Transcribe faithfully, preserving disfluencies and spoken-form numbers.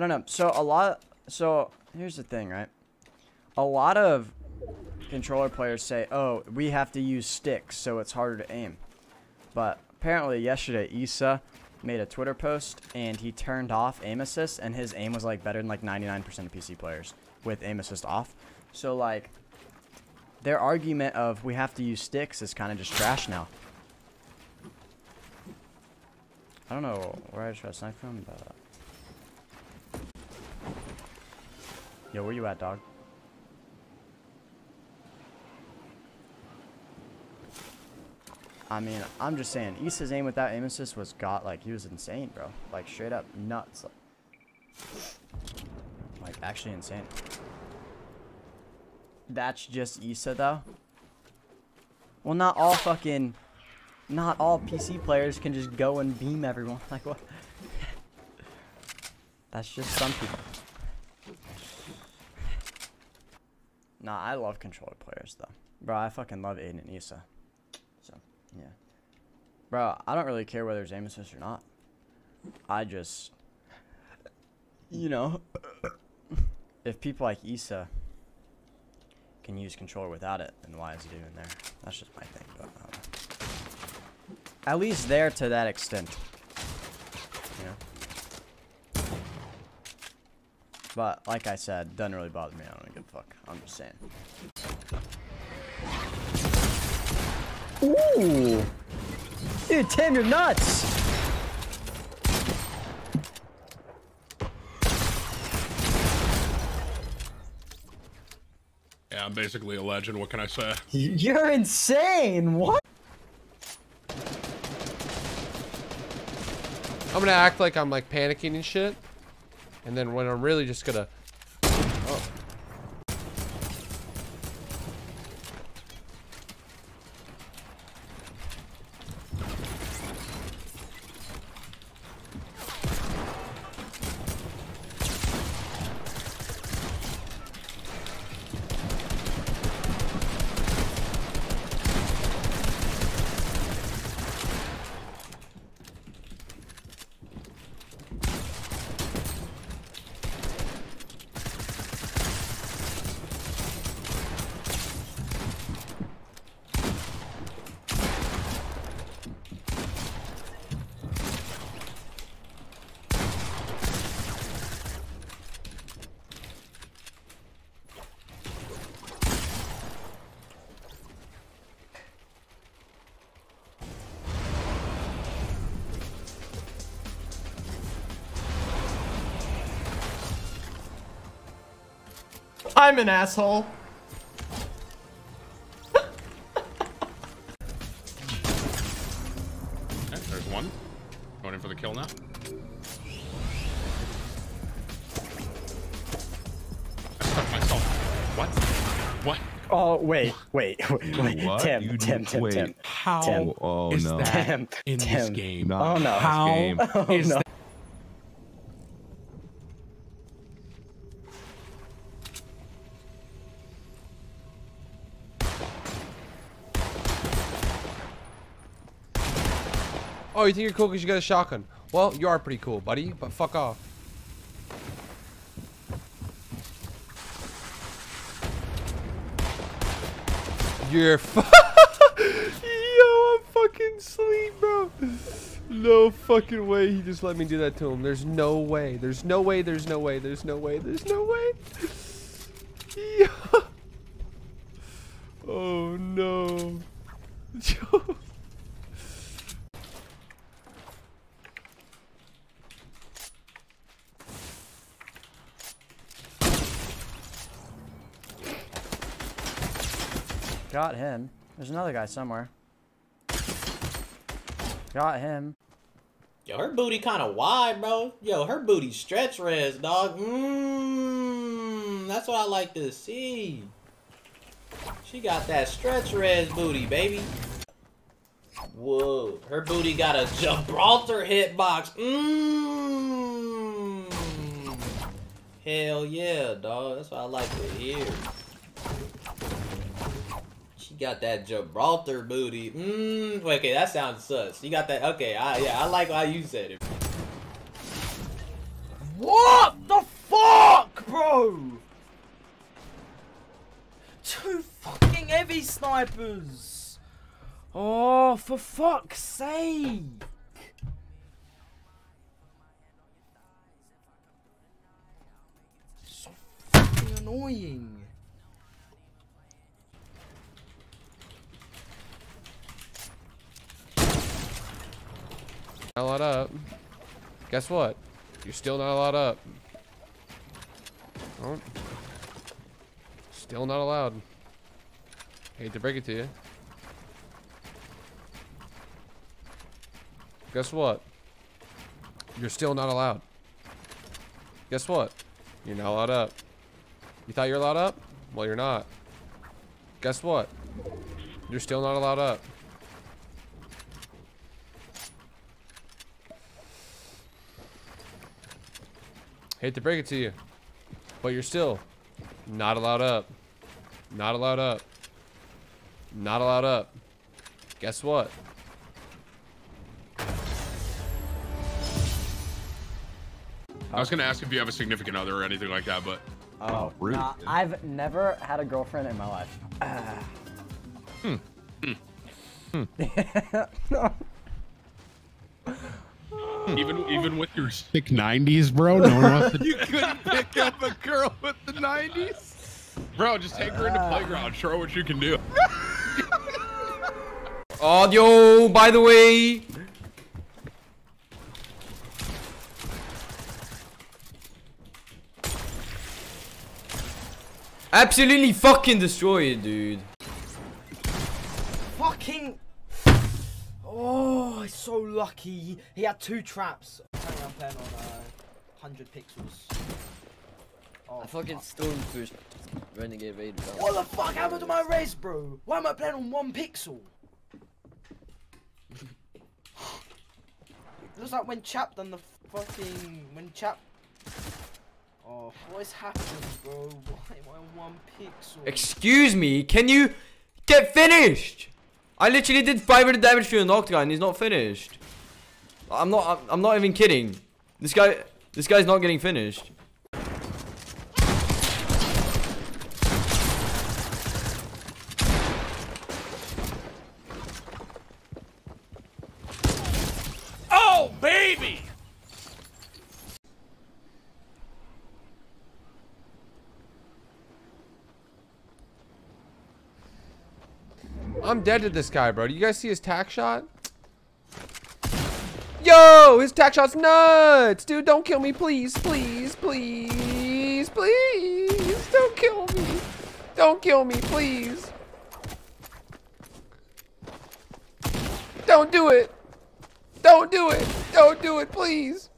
I don't know. So a lot. So here's the thing, right? A lot of controller players say, "Oh, we have to use sticks, so it's harder to aim." But apparently, yesterday, Issa made a Twitter post and he turned off aim assist, and his aim was like better than like ninety-nine percent of P C players with aim assist off. So like, their argument of we have to use sticks is kind of just trash now. I don't know where I try to snipe from, but yo, where you at, dog? I mean, I'm just saying, Issa's aim without aim assist was got, like, he was insane, bro. Like, straight up nuts. Like, like actually insane. That's just Issa, though. Well, not all fucking, not all P C players can just go and beam everyone. Like, what? That's just some people. Nah, I love controller players, though. Bro, I fucking love Aiden and Issa. Yeah. Bro, I don't really care whether it's aim assist or not. I just, you know, if people like Issa can use controller without it, then why is he doing there? That's just my thing. But um, at least there to that extent, you know. But like I said, doesn't really bother me. I don't give a fuck. I'm just saying. Ooh. Dude, Tim, you're nuts. Yeah, I'm basically a legend. What can I say? You're insane. What? I'm going to act like I'm like panicking and shit. And then when I'm really just going to. Oh. I'm an asshole. Okay, there's one. Going in for the kill now. I stuck myself. What? What? Oh, wait, wait, wait, wait. What? Tim, you Tim, Tim, wait. Tim. How Tim. Oh, is no. that Tim. in Tim. this game? Not oh, no. How game. Oh, is no. that? Oh, you think you're cool because you got a shotgun? Well, you are pretty cool, buddy, but fuck off. You're fu- Yo, I'm fucking sleep, bro. No fucking way he just let me do that to him. There's no way. There's no way. There's no way. There's no way. There's no way. Yo. Oh, no. Yo. Got him. There's another guy somewhere. Got him. Yo, her booty kind of wide, bro. Yo, her booty stretch res, dog. Mmm. That's what I like to see. She got that stretch res booty, baby. Whoa. Her booty got a Gibraltar hitbox. Mmm. Hell yeah, dog. That's what I like to hear. Got that Gibraltar booty. Mmm. Okay, that sounds sus. You got that? Okay, I, yeah, I like how you said it. What the? snipers! Oh, for fuck's sake! So fucking annoying. Not a lot up. Guess what? You're still not a lot up. Oh. Still not allowed. Hate to break it to you. Guess what? You're still not allowed. Guess what? You're not allowed up. You thought you were allowed up? Well, you're not. Guess what? You're still not allowed up. Hate to break it to you, but you're still not allowed up. Not allowed up. Not allowed up. Guess what? I was gonna ask if you have a significant other or anything like that, but oh, rude. Uh, I've never had a girlfriend in my life. Uh. Hmm. Hmm. Hmm. No. Even even with your sick nineties, bro, no one wants to. You couldn't pick up a girl with the nineties, bro. Just take her into playground, show her what you can do. Oh, yo! By the way, absolutely fucking destroy it, dude. Fucking. Oh, he's so lucky. He had two traps. Apparently I'm playing on uh, one hundred pixels. Oh, I fucking stormfished Renegade Vader. What the fuck happened to my res, bro? Why am I playing on one pixel? It looks like when Chap done the fucking... When Chap... Oh, what is happening, bro? Why am I on one pixel? Excuse me, can you get finished? I literally did five hundred damage to an octagon and he's not finished. I'm not, I'm, I'm not even kidding. This guy, this guy's not getting finished. Oh, baby! I'm dead to this guy, bro. Do you guys see his tack shot? Yo, his tack shot's nuts. Dude, don't kill me, please. Please, please, please. Don't kill me. Don't kill me, please. Don't do it. Don't do it. Don't do it, please.